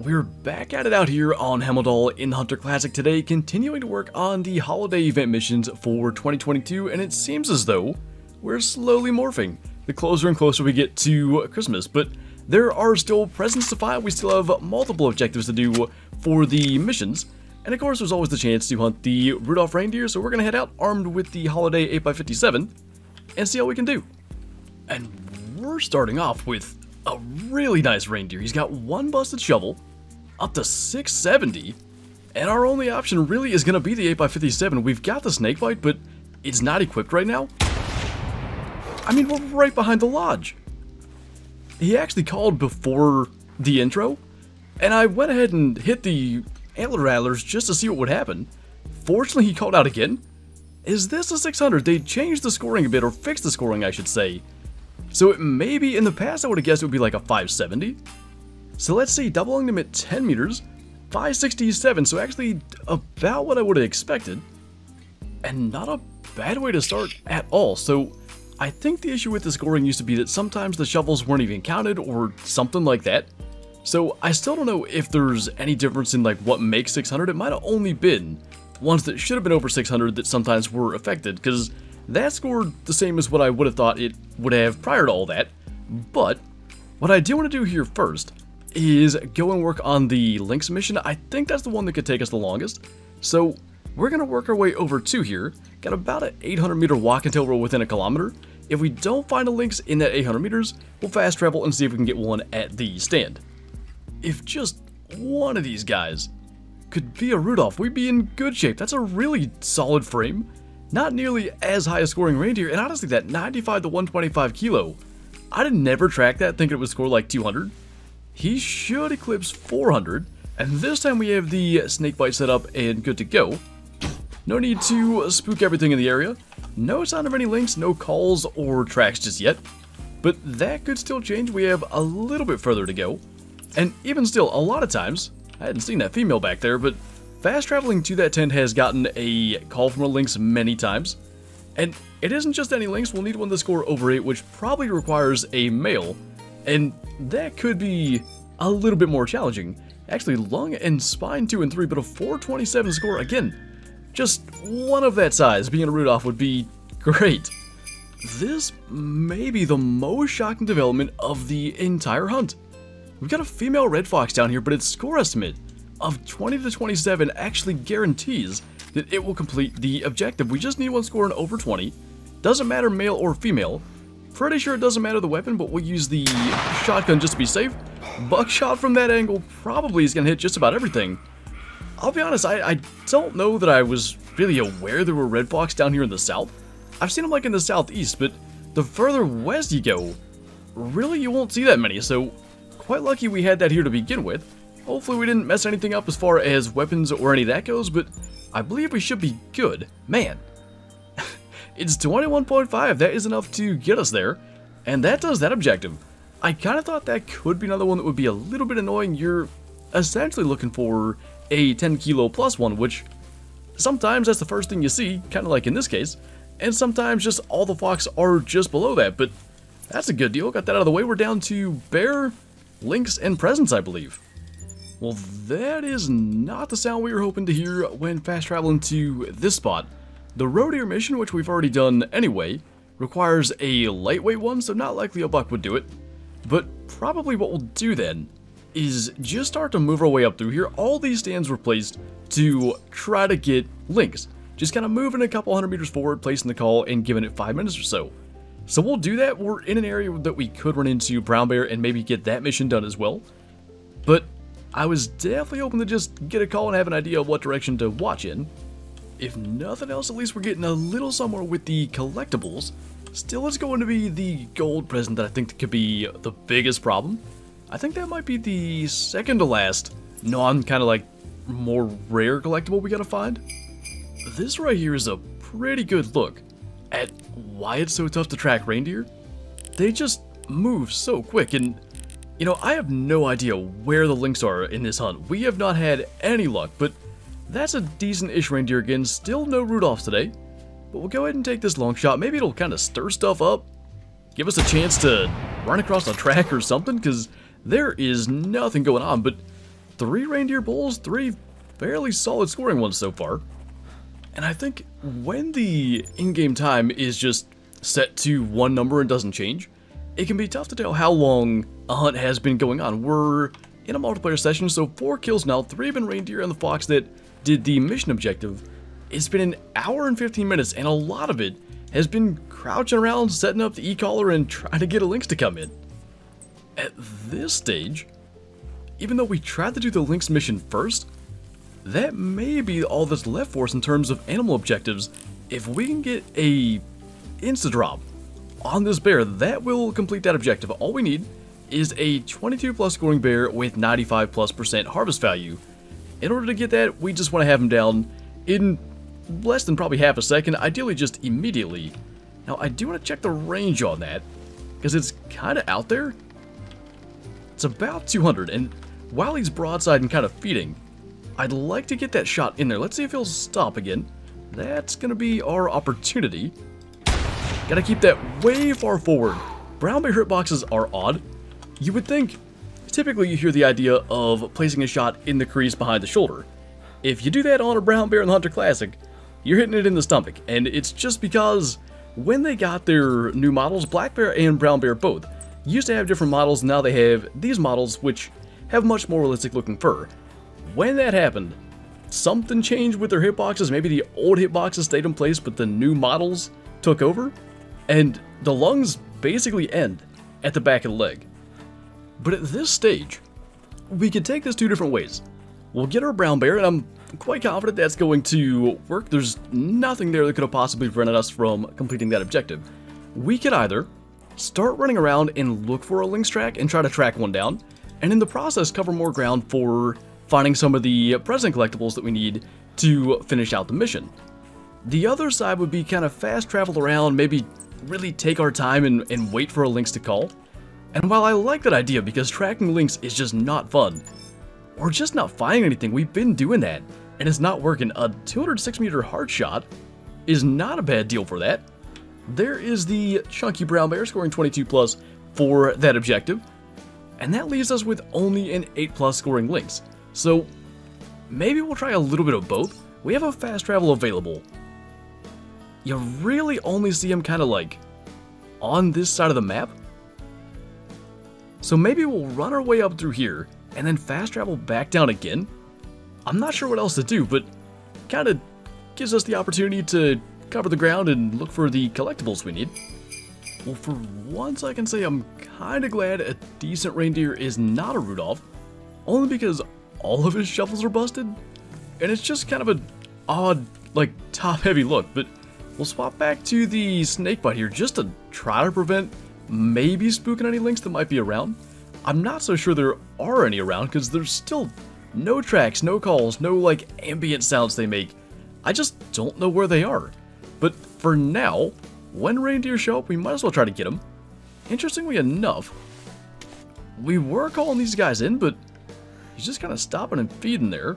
We're back at it out here on Hemmeldal in the Hunter Classic today, continuing to work on the holiday event missions for 2022, and it seems as though we're slowly morphing the closer and closer we get to Christmas, but there are still presents to find. We still have multiple objectives to do for the missions, and of course there's always the chance to hunt the Rudolph Reindeer, so we're going to head out armed with the Holiday 8x57 and see how we can do. And we're starting off with a really nice reindeer. He's got one busted shovel, up to 670, and our only option really is going to be the 8x57. We've got the snake bite, but it's not equipped right now. I mean, we're right behind the lodge. He actually called before the intro, and I went ahead and hit the antler rattlers just to see what would happen. Fortunately, he called out again. Is this a 600? They changed the scoring a bit, or fixed the scoring, I should say. So it may be, in the past I would have guessed it would be like a 570. So let's see, doubling them at 10 meters, 567, so actually about what I would have expected. And not a bad way to start at all. So I think the issue with the scoring used to be that sometimes the shovels weren't even counted or something like that. So I still don't know if there's any difference in like what makes 600. It might have only been ones that should have been over 600 that sometimes were affected, because that scored the same as what I would have thought it would have prior to all that. But what I do want to do here first is go and work on the Lynx mission. I think that's the one that could take us the longest. So we're going to work our way over to here. Got about an 800 meter walk until we're within a kilometer. If we don't find a Lynx in that 800 meters, we'll fast travel and see if we can get one at the stand. If just one of these guys could be a Rudolph, we'd be in good shape. That's a really solid frame. Not nearly as high a scoring reindeer, and honestly that 95 to 125 kilo, I'd have never tracked that thinking it would score like 200. He should eclipse 400, and this time we have the snake bite set up and good to go. No need to spook everything in the area. No sign of any links, no calls or tracks just yet, but that could still change. We have a little bit further to go, and even still, a lot of times, I hadn't seen that female back there, but fast traveling to that tent has gotten a call from a lynx many times, and it isn't just any lynx. We'll need one to score over 8, which probably requires a male, and that could be a little bit more challenging. Actually, lung and spine 2 and 3, but a 427 score, again, just one of that size being a Rudolph would be great. This may be the most shocking development of the entire hunt. We've got a female red fox down here, but its score estimate of 20 to 27 actually guarantees that it will complete the objective. We just need one scoring over 20. Doesn't matter male or female. Pretty sure it doesn't matter the weapon, but we'll use the shotgun just to be safe. Buckshot from that angle probably is going to hit just about everything. I'll be honest, I don't know that I was really aware there were red fox down here in the south. I've seen them like in the southeast, but the further west you go, really you won't see that many, so quite lucky we had that here to begin with. Hopefully we didn't mess anything up as far as weapons or any of that goes, but I believe we should be good. Man, it's 21.5. That is enough to get us there, and that does that objective. I kind of thought that could be another one that would be a little bit annoying. You're essentially looking for a 10 kilo plus one, which sometimes that's the first thing you see, kind of like in this case, and sometimes just all the fox are just below that, but that's a good deal. Got that out of the way. We're down to bear, lynx, and presents, I believe. Well, that is not the sound we were hoping to hear when fast traveling to this spot. The road ear mission, which we've already done anyway, requires a lightweight one, so not likely a buck would do it. But probably what we'll do then is just start to move our way up through here. All these stands were placed to try to get links. Just kind of moving a couple hundred meters forward, placing the call, and giving it 5 minutes or so. So we'll do that. We're in an area that we could run into Brown Bear and maybe get that mission done as well. But I was definitely hoping to just get a call and have an idea of what direction to watch in. If nothing else, at least we're getting a little somewhere with the collectibles. Still, it's going to be the gold present that I think could be the biggest problem. I think that might be the second to last kind of like more rare collectible we gotta find. This right here is a pretty good look at why it's so tough to track reindeer. They just move so quick, and you know, I have no idea where the lynx are in this hunt. We have not had any luck, but that's a decent-ish reindeer again. Still no Rudolphs today, but we'll go ahead and take this long shot. Maybe it'll kind of stir stuff up, give us a chance to run across a track or something, because there is nothing going on. But 3 reindeer bulls, 3 fairly solid scoring ones so far. And I think when the in-game time is just set to one number and doesn't change, it can be tough to tell how long a hunt has been going on. We're in a multiplayer session, so 4 kills now, 3 have been reindeer, and the fox that did the mission objective, it's been an hour and 15 minutes, and a lot of it has been crouching around, setting up the e-collar, and trying to get a lynx to come in. At this stage, even though we tried to do the lynx mission first, that may be all that's left for us in terms of animal objectives. If we can get a insta-drop on this bear, that will complete that objective. All we need is a 22+ scoring bear with 95+% harvest value. In order to get that, we just want to have him down in less than probably half a second, ideally just immediately. Now, I do want to check the range on that, because it's kind of out there. It's about 200, and while he's broadside and kind of feeding, I'd like to get that shot in there. Let's see if he'll stop again. That's going to be our opportunity. Got to keep that way far forward. Brown bear hitboxes are odd. You would think, typically you hear the idea of placing a shot in the crease behind the shoulder. If you do that on a brown bear in the Hunter Classic, you're hitting it in the stomach. And it's just because when they got their new models, Black Bear and Brown Bear both, used to have different models, now they have these models which have much more realistic looking fur. When that happened, something changed with their hitboxes. Maybe the old hitboxes stayed in place, but the new models took over, and the lungs basically end at the back of the leg. But at this stage, we could take this 2 different ways. We'll get our brown bear, and I'm quite confident that's going to work. There's nothing there that could have possibly prevented us from completing that objective. We could either start running around and look for a lynx track and try to track one down, and in the process cover more ground for finding some of the present collectibles that we need to finish out the mission. The other side would be kind of fast travel around, maybe really take our time and wait for a lynx to call. And while I like that idea, because tracking lynx is just not fun, we're just not finding anything. We've been doing that, and it's not working. A 206-meter hard shot is not a bad deal for that. There is the chunky brown bear scoring 22+ for that objective, and that leaves us with only an 8+ scoring lynx. So maybe we'll try a little bit of both. We have a fast travel available. You really only see him kind of like on this side of the map. So maybe we'll run our way up through here and then fast travel back down again. I'm not sure what else to do, but kind of gives us the opportunity to cover the ground and look for the collectibles we need. Well, for once I can say I'm kind of glad a decent reindeer is not a Rudolph, only because all of his shovels are busted, and it's just kind of an odd, like, top-heavy look. But we'll swap back to the snakebite here just to try to prevent maybe spooking any lynx that might be around. I'm not so sure there are any around, because there's still no tracks, no calls, no, like, ambient sounds they make. I just don't know where they are. But for now, when reindeer show up, we might as well try to get them. Interestingly enough, we were calling these guys in, but he's just kind of stopping and feeding there.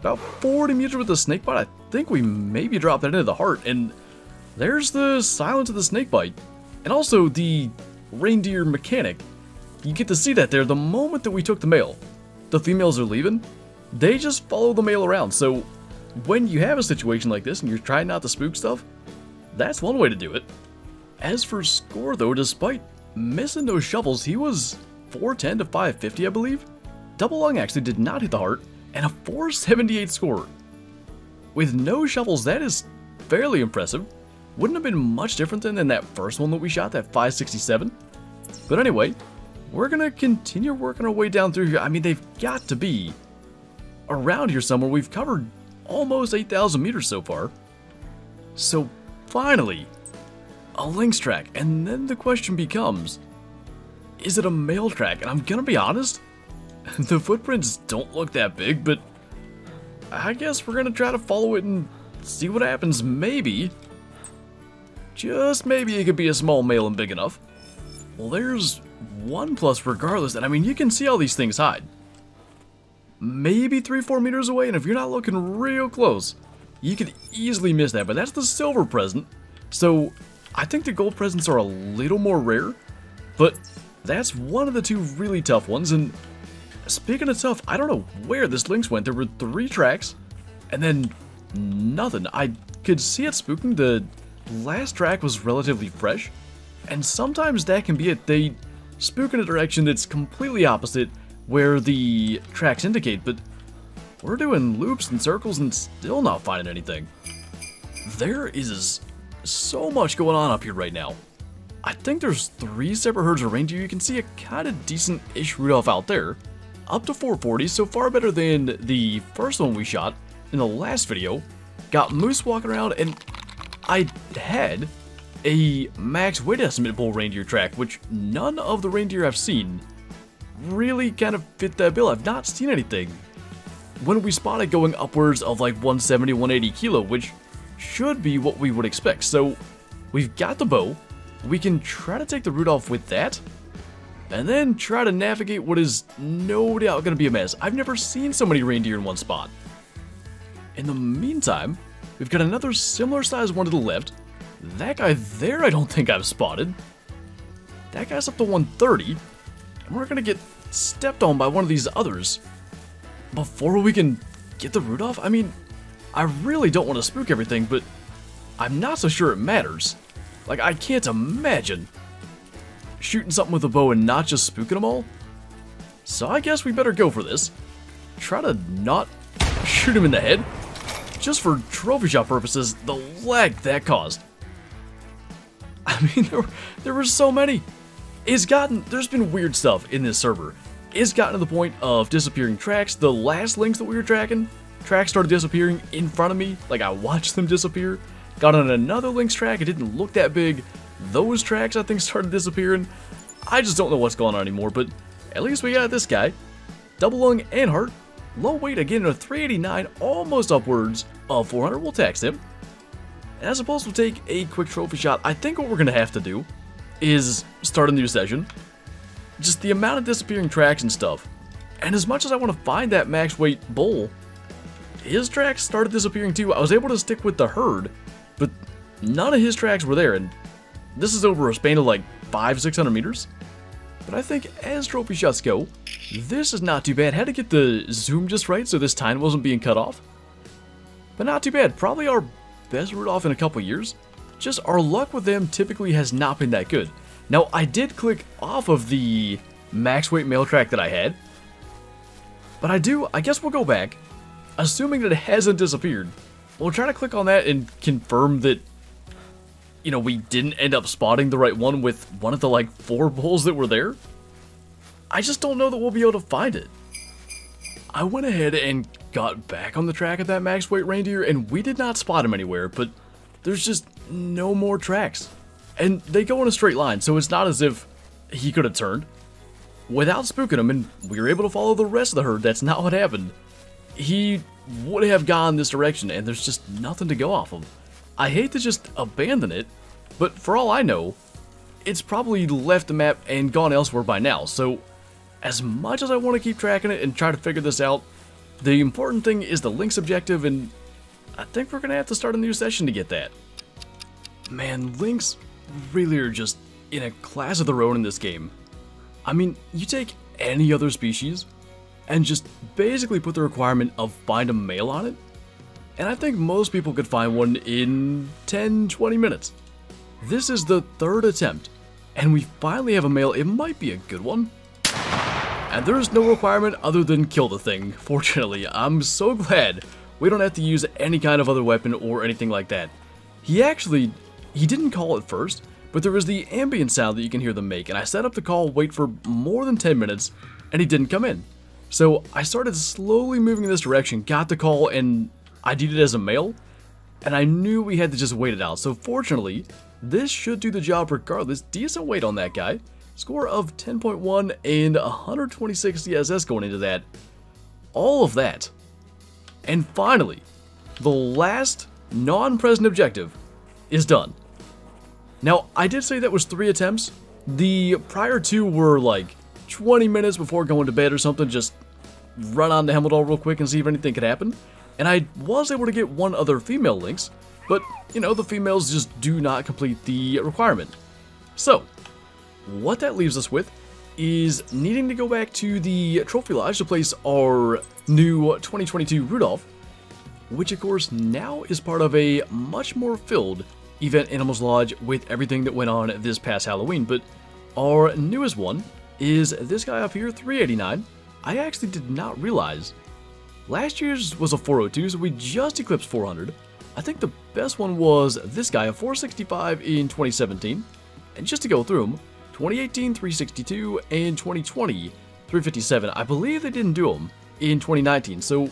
About 40 meters with the snakebite. I think we maybe dropped that into the heart. And there's the silence of the snakebite. And also the reindeer mechanic. You get to see that there. The moment that we took the male, the females are leaving. They just follow the male around. So when you have a situation like this and you're trying not to spook stuff, that's one way to do it. As for score, though, despite missing those shovels, he was 410 to 550, I believe. Double lung actually did not hit the heart, and a 478 score. With no shovels, that is fairly impressive. Wouldn't have been much different than that first one that we shot, that 567. But anyway, we're going to continue working our way down through here. I mean, they've got to be around here somewhere. We've covered almost 8,000 meters so far. So finally, a lynx track. And then the question becomes, is it a male track? And I'm going to be honest, the footprints don't look that big, but I guess we're going to try to follow it and see what happens. Maybe, just maybe, it could be a small male and big enough. Well, there's 1+ regardless, and I mean, you can see how these things hide. Maybe 3-4 meters away, and if you're not looking real close, you could easily miss that. But that's the silver present, so I think the gold presents are a little more rare, but that's one of the 2 really tough ones. And Speaking of tough, I don't know where this lynx went. There were 3 tracks, and then nothing. I could see it spooking. The last track was relatively fresh, and sometimes that can be it. They spook in a direction that's completely opposite where the tracks indicate, but we're doing loops and circles and still not finding anything. There is so much going on up here right now. I think there's 3 separate herds of reindeer. You can see a kind of decent-ish Rudolph out there. Up to 440, so far better than the first one we shot in the last video. Got moose walking around, and I had a max weight estimate bull reindeer track, which none of the reindeer I've seen really kind of fit that bill. I've not seen anything. When we spotted going upwards of like 170, 180 kilo, which should be what we would expect. So we've got the bow. We can try to take the Rudolph with that, and then try to navigate what is no doubt going to be a mess. I've never seen so many reindeer in one spot. In the meantime, we've got another similar size one to the left. That guy there I don't think I've spotted. That guy's up to 130, and we're going to get stepped on by one of these others before we can get the Rudolph. I mean, I really don't want to spook everything, but I'm not so sure it matters. Like, I can't imagine shooting something with a bow and not just spooking them all. So I guess we better go for this. Try to not shoot him in the head. Just for trophy shot purposes, the lag that caused. I mean, there were so many. There's been weird stuff in this server. It's gotten to the point of disappearing tracks. The last links that we were tracking, tracks started disappearing in front of me. Like, I watched them disappear. Got on another lynx track, it didn't look that big. Those tracks, I think, started disappearing. I just don't know what's going on anymore, but at least we got this guy. Double lung and heart. Low weight again at 389, almost upwards of 400. We'll tax him. And I suppose we'll take a quick trophy shot. I think what we're going to have to do is start a new session. Just the amount of disappearing tracks and stuff. And as much as I want to find that max weight bull, his tracks started disappearing too. I was able to stick with the herd, but none of his tracks were there, and this is over a span of like 500-600 meters. But I think as trophy shots go, this is not too bad. Had to get the zoom just right so this time wasn't being cut off. But not too bad. Probably our best Rudolph in a couple years. Just our luck with them typically has not been that good. Now, I did click off of the max weight male track that I had. But I guess we'll go back, assuming that it hasn't disappeared. We'll try to click on that and confirm that, you know, we didn't end up spotting the right one with one of the, like, 4 bulls that were there. I just don't know that we'll be able to find it. I went ahead and got back on the track of that max weight reindeer, and we did not spot him anywhere, but there's just no more tracks. And they go in a straight line, so it's not as if he could have turned without spooking him, and we were able to follow the rest of the herd. That's not what happened. He would have gone this direction, and there's just nothing to go off of. I hate to just abandon it, but for all I know, it's probably left the map and gone elsewhere by now. So as much as I want to keep tracking it and try to figure this out, the important thing is the Lynx objective, and I think we're going to have to start a new session to get that. Man, Lynx really are just in a class of their own in this game. I mean, you take any other species and just basically put the requirement of find a male on it, and I think most people could find one in 10-20 minutes. This is the 3rd attempt, and we finally have a male. It might be a good one. And there's no requirement other than kill the thing, fortunately. I'm so glad we don't have to use any kind of other weapon or anything like that. He didn't call at first, but there was the ambient sound that you can hear them make, and I set up the call, wait for more than 10 minutes, and he didn't come in. So I started slowly moving in this direction, got the call, and I did it as a male, and I knew we had to just wait it out. So fortunately, this should do the job regardless. Decent weight on that guy. Score of 10.1 and 126 CSS going into that. All of that. And finally, the last non-present objective is done. Now, I did say that was 3 attempts. The prior 2 were like 20 minutes before going to bed or something, just run on to Hemmeldal real quick and see if anything could happen. And I was able to get one other female lynx, but, you know, the females just do not complete the requirement. So, what that leaves us with is needing to go back to the Trophy Lodge to place our new 2022 Rudolph, which of course now is part of a much more filled Event Animals Lodge with everything that went on this past Halloween. But our newest one is this guy up here, 389. I actually did not realize. Last year's was a 402, so we just eclipsed 400. I think the best one was this guy, a 465 in 2017. And just to go through them, 2018, 362, and 2020, 357. I believe they didn't do them in 2019, so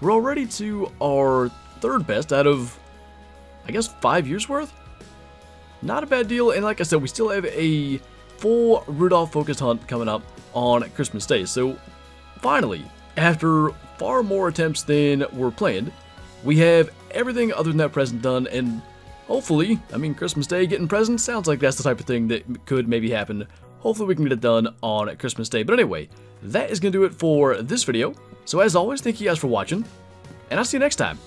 we're already to our third best out of, I guess, 5 years worth? Not a bad deal, and like I said, we still have a full Rudolph-focused hunt coming up on Christmas Day. So, finally, after far more attempts than were planned, we have everything other than that present done, and hopefully, I mean, Christmas Day getting presents sounds like that's the type of thing that could maybe happen. Hopefully we can get it done on Christmas Day. But anyway, that is going to do it for this video. So as always, thank you guys for watching, and I'll see you next time.